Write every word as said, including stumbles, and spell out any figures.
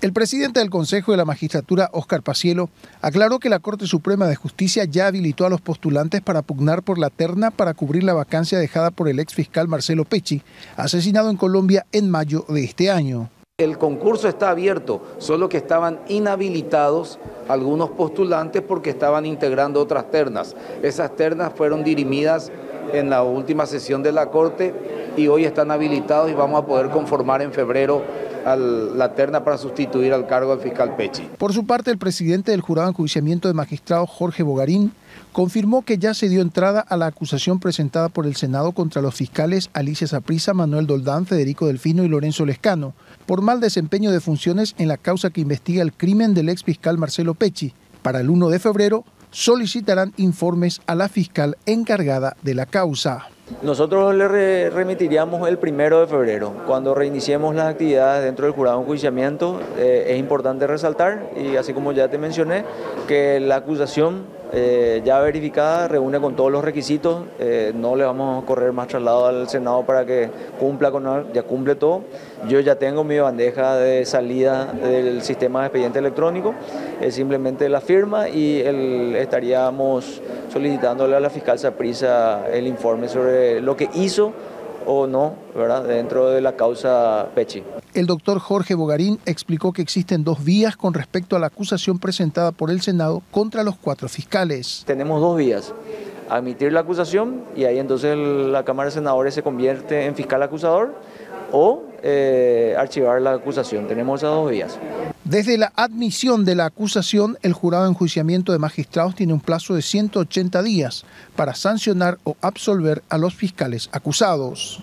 El presidente del Consejo de la Magistratura, Oscar Paciello, aclaró que la Corte Suprema de Justicia ya habilitó a los postulantes para pugnar por la terna para cubrir la vacancia dejada por el exfiscal Marcelo Pecci, asesinado en Colombia en mayo de este año. El concurso está abierto, solo que estaban inhabilitados algunos postulantes porque estaban integrando otras ternas. Esas ternas fueron dirimidas en la última sesión de la Corte y hoy están habilitados y vamos a poder conformar en febrero a la terna para sustituir al cargo del fiscal Pecci. Por su parte, el presidente del Jurado de Enjuiciamiento de Magistrados, Jorge Bogarín, confirmó que ya se dio entrada a la acusación presentada por el Senado contra los fiscales Alicia Zaprisa, Manuel Doldán, Federico Delfino y Lorenzo Lescano, por mal desempeño de funciones en la causa que investiga el crimen del exfiscal Marcelo Pecci. Para el uno de febrero solicitarán informes a la fiscal encargada de la causa. Nosotros le remitiríamos el primero de febrero, cuando reiniciemos las actividades dentro del jurado de enjuiciamiento. Eh, es importante resaltar, y así como ya te mencioné, que la acusación eh, ya verificada reúne con todos los requisitos. Eh, no le vamos a correr más traslado al Senado para que cumpla con, ya cumple todo. Yo ya tengo mi bandeja de salida del sistema de expediente electrónico, es eh, simplemente la firma y el, estaríamos solicitándole a la fiscal Zaprisa el informe sobre lo que hizo o no, ¿verdad?, dentro de la causa Pecci. El doctor Jorge Bogarín explicó que existen dos vías con respecto a la acusación presentada por el Senado contra los cuatro fiscales. Tenemos dos vías: admitir la acusación y ahí entonces la Cámara de Senadores se convierte en fiscal acusador, o eh, archivar la acusación. Tenemos esas dos vías. Desde la admisión de la acusación, el Jurado de Enjuiciamiento de Magistrados tiene un plazo de ciento ochenta días para sancionar o absolver a los fiscales acusados.